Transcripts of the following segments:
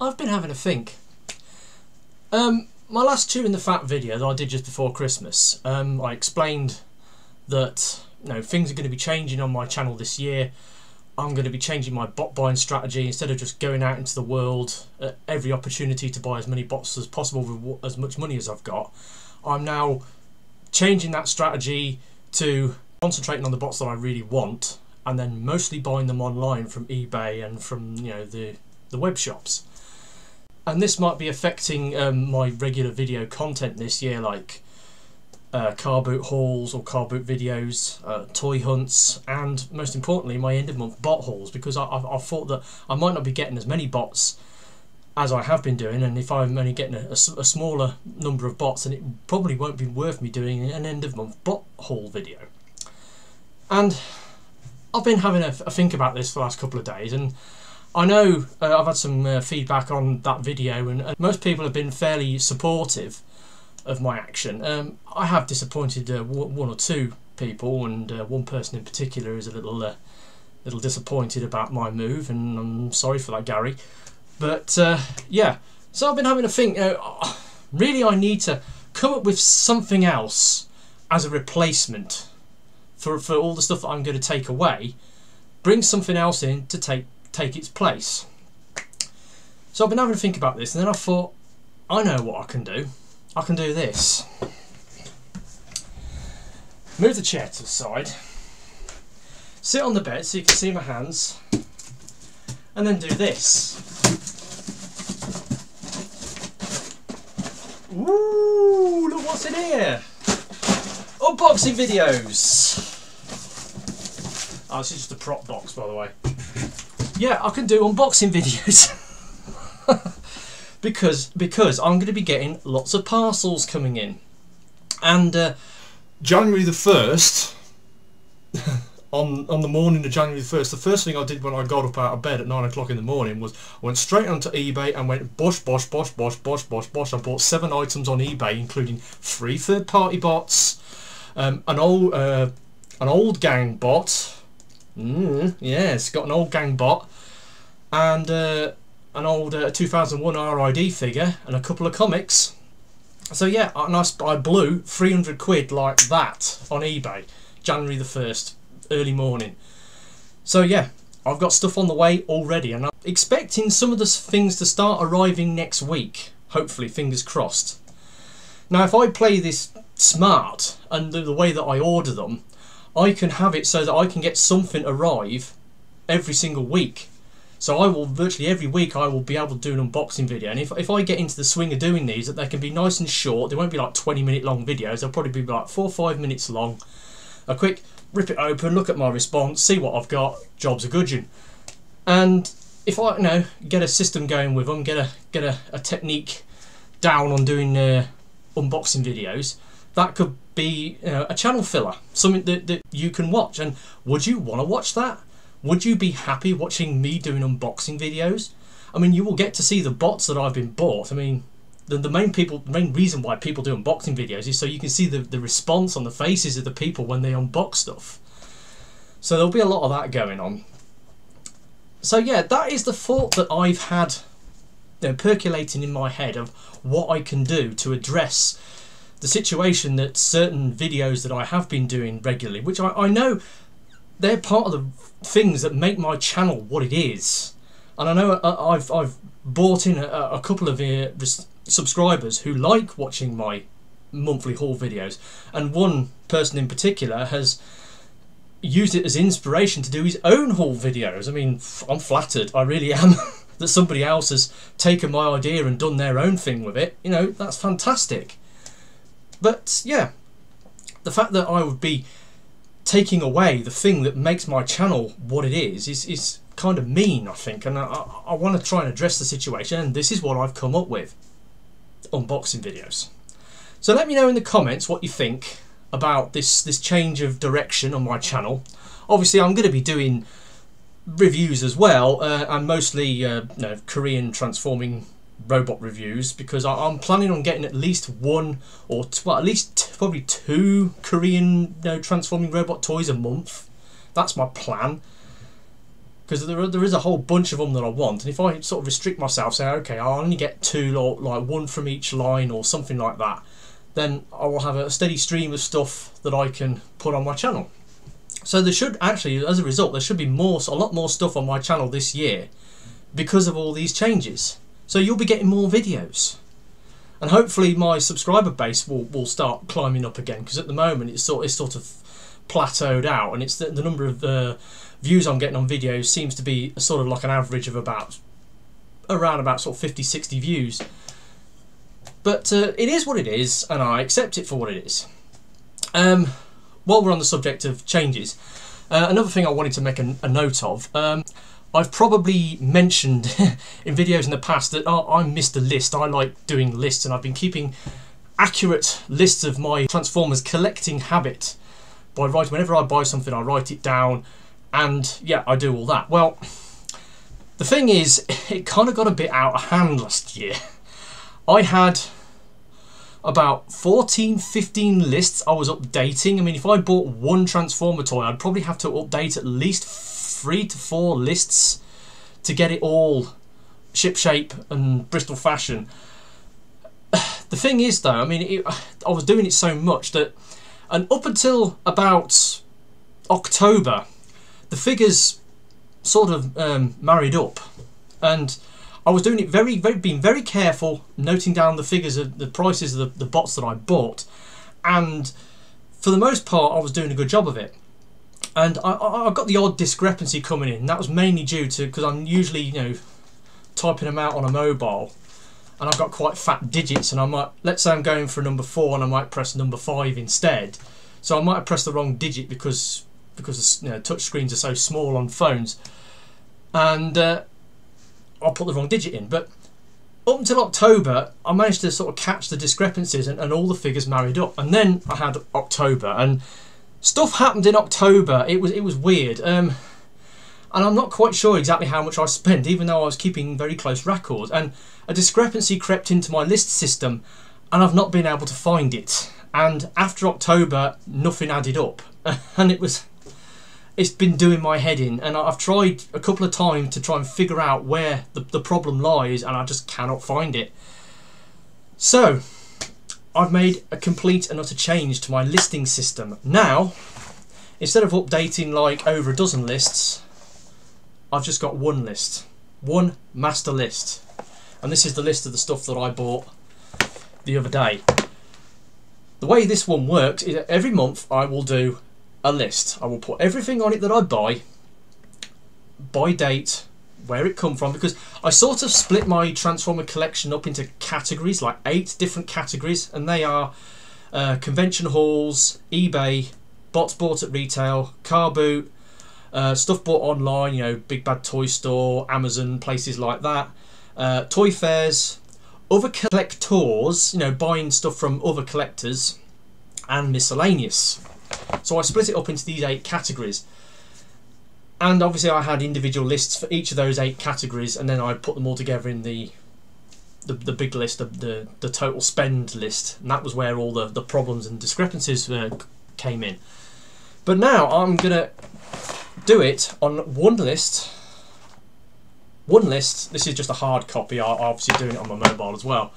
I've been having a think. My last Chewing the Fat video that I did just before Christmas, I explained that, you know, things are going to be changing on my channel this year. I'm going to be changing my bot buying strategy. Instead of just going out into the world at every opportunity to buy as many bots as possible with as much money as I've got, I'm now changing that strategy to concentrating on the bots that I really want, and then mostly buying them online from eBay and from, you know, the web shops. And this might be affecting my regular video content this year, like car boot hauls or car boot videos, toy hunts, and most importantly my end of month bot hauls, because I thought that I might not be getting as many bots as I have been doing, and if I'm only getting a smaller number of bots, then it probably won't be worth me doing an end of month bot haul video. And I've been having a think about this for the last couple of days, and I know I've had some feedback on that video, and most people have been fairly supportive of my action. I have disappointed one or two people, and one person in particular is a little disappointed about my move, and I'm sorry for that, Gary. But yeah, so I've been having a think. Really, I need to come up with something else as a replacement for all the stuff that I'm going to take away. Bring something else in to take its place. So I've been having to think about this, and then I thought, I know what I can do. I can do this. Move the chair to the side, sit on the bed so you can see my hands, and then do this. Ooh, look what's in here! Unboxing videos! Oh, this is just a prop box, by the way. Yeah, I can do unboxing videos because I'm going to be getting lots of parcels coming in, and January the 1st on the morning of January the 1st, the first thing I did when I got up out of bed at 9 o'clock in the morning was I went straight onto eBay and went bosh bosh bosh bosh bosh bosh bosh. I bought 7 items on eBay, including 3 third-party bots, an old gang bot. Yeah, it's got an old gang bot, and an old 2001 RID figure, and a couple of comics. So yeah, and I blew 300 quid like that on eBay, January the 1st, early morning. So yeah, I've got stuff on the way already, and I'm expecting some of the things to start arriving next week, hopefully, fingers crossed. Now if I play this smart, and the way that I order them, I can have it so that I can get something arrive every single week. So I will, virtually every week, I will be able to do an unboxing video. And if I get into the swing of doing these, that they can be nice and short. They won't be like 20-minute long videos. They'll probably be like 4 or 5 minutes long. A quick rip it open, look at my response, see what I've got. Job's a good'un. And if I, you know, get a system going with them, get a technique down on doing unboxing videos, that could be, you know, a channel filler, something that you can watch. And would you want to watch that? Would you be happy watching me doing unboxing videos? I mean, you will get to see the bots that I've been bought. I mean, the main reason why people do unboxing videos is so you can see the response on the faces of the people when they unbox stuff. So there'll be a lot of that going on. So yeah, that is the thought that I've had, you know, percolating in my head of what I can do to address the situation that certain videos that I have been doing regularly, which I know they're part of the things that make my channel what it is. And I know I've bought in a couple of subscribers who like watching my monthly haul videos, and one person in particular has used it as inspiration to do his own haul videos. I mean, I'm flattered, I really am, that somebody else has taken my idea and done their own thing with it. You know, that's fantastic. But yeah, the fact that I would be taking away the thing that makes my channel what it is kind of mean, I think. And I want to try and address the situation, and this is what I've come up with: unboxing videos. So let me know in the comments what you think about this change of direction on my channel. Obviously, I'm going to be doing reviews as well, and mostly you know, Korean transforming robot reviews, because I'm planning on getting at least one or probably 2 Korean, you know, transforming robot toys a month. That's my plan. because there is a whole bunch of them that I want, and if I sort of restrict myself, say okay, I'll only get two or like one from each line or something like that, then I will have a steady stream of stuff that I can put on my channel. So there should actually, as a result, there should be more, a lot more stuff on my channel this year because of all these changes. So you'll be getting more videos. And hopefully my subscriber base will start climbing up again, because at the moment it's sort of plateaued out, and it's the number of views I'm getting on videos seems to be sort of like an average of around about sort of 50-60 views. But it is what it is, and I accept it for what it is. While we're on the subject of changes, another thing I wanted to make a note of. I've probably mentioned in videos in the past that I'm Mr. List. I like doing lists, and I've been keeping accurate lists of my Transformers collecting habit by writing. Whenever I buy something, I write it down, and yeah, I do all that. Well, the thing is, it kind of got a bit out of hand last year. I had about 14-15 lists I was updating. I mean, if I bought one Transformer toy, I'd probably have to update at least 3 to 4 lists to get it all shipshape and Bristol fashion. The thing is though, I mean, I was doing it so much that, and up until about October, the figures sort of married up, and I was doing it being very careful, noting down the figures of the prices of the bots that I bought, and for the most part I was doing a good job of it. And I got the odd discrepancy coming in. That was mainly due to because I'm usually, you know, typing them out on a mobile, and I've got quite fat digits, and I might, let's say I'm going for number 4 and I might press number 5 instead, so I might have pressed the wrong digit because you know, touch screens are so small on phones, and I'll put the wrong digit in. But up until October, I managed to sort of catch the discrepancies, and all the figures married up. And then I had October, and stuff happened in October. It was weird, and I'm not quite sure exactly how much I spent, even though I was keeping very close records. And a discrepancy crept into my list system, and I've not been able to find it. And after October, nothing added up, and it's been doing my head in. And I've tried a couple of times to try and figure out where the problem lies, and I just cannot find it. So I've made a complete and utter change to my listing system. Now, instead of updating like over a dozen lists, I've just got one list, one master list. And this is the list of the stuff that I bought the other day. The way this one works is that every month I will do a list. I will put everything on it that I buy, by date, where it come from, because I sort of split my Transformer collection up into categories, like 8 different categories, and they are convention halls, eBay, bots bought at retail, car boot, stuff bought online, you know, Big Bad Toy Store, Amazon, places like that, toy fairs, other collectors, you know, buying stuff from other collectors, and miscellaneous. So I split it up into these 8 categories, and obviously I had individual lists for each of those 8 categories, and then I put them all together in the big list, the total spend list, and that was where all the problems and discrepancies came in. But now I'm gonna do it on one list. This is just a hard copy. I'm obviously doing it on my mobile as well.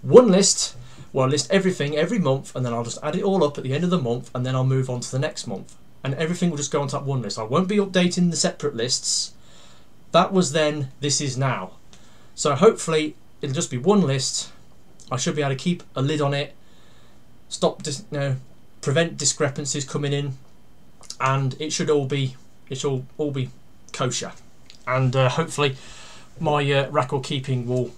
One list where I list everything every month, and then I'll just add it all up at the end of the month, and then I'll move on to the next month. And everything will just go onto that one list. I won't be updating the separate lists. That was then, this is now. So hopefully it'll just be one list. I should be able to keep a lid on it, prevent discrepancies coming in, and it should all be kosher. And hopefully my record keeping will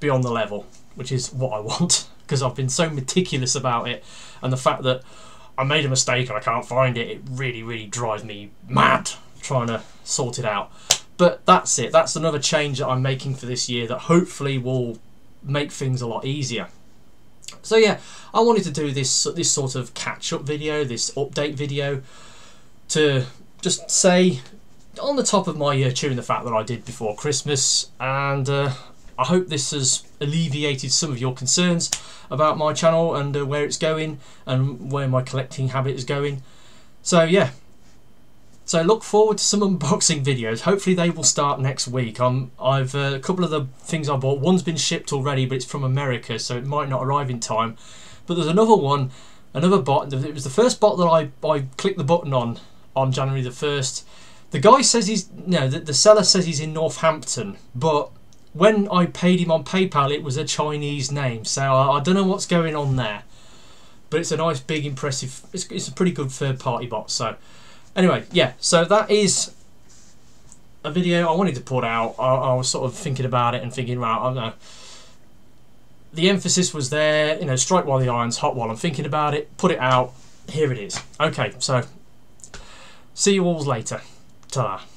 be on the level, which is what I want, because I've been so meticulous about it, and the fact that I made a mistake and I can't find it, it really, really drives me mad trying to sort it out. But that's it. That's another change that I'm making for this year that hopefully will make things a lot easier. So yeah, I wanted to do this sort of catch-up video, this update video, to just say on the top of my ear, chewing the fat that I did before Christmas, and I hope this has alleviated some of your concerns about my channel and where it's going and where my collecting habit is going. So yeah, So look forward to some unboxing videos. Hopefully they will start next week. I've a couple of the things I bought. One's been shipped already, but it's from America, so it might not arrive in time. But there's another one, another bot. It was the first bot that I clicked the button on January the 1st. The guy says he's, no, the seller says he's in Northampton, but when I paid him on PayPal, it was a Chinese name. So I don't know what's going on there. But it's a nice, big, impressive, it's a pretty good third-party bot. So anyway, yeah, so that is a video I wanted to put out. I was sort of thinking about it and thinking, well, I don't know. The emphasis was there, you know, strike while the iron's hot while I'm thinking about it, put it out, here it is. Okay, so see you all later. Ta-da.